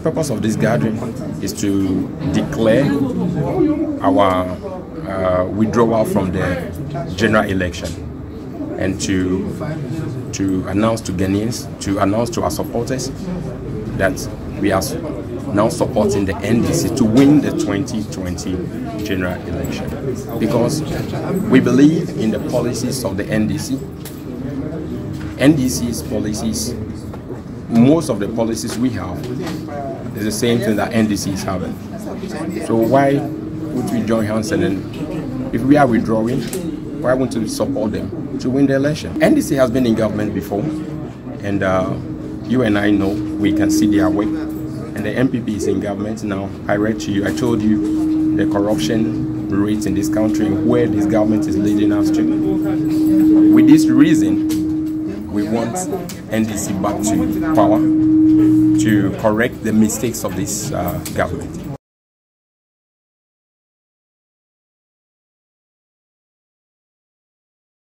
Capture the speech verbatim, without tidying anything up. The purpose of this gathering is to declare our uh, withdrawal from the general election and to to announce to Ghanaians, to announce to our supporters that we are now supporting the N D C to win the twenty twenty general election, because we believe in the policies of the N D C. N D C's policies, most of the policies we have is the same thing that N D C is having. So why would we join hands, and then if we are withdrawing, why wouldn't we support them to win the election? N D C has been in government before, and uh, you and I know we can see their way. And the M P P is in government now. I read to you, I told you the corruption rates in this country and where this government is leading us to. With this reason, we want N D C back to power to correct the mistakes of this uh, government.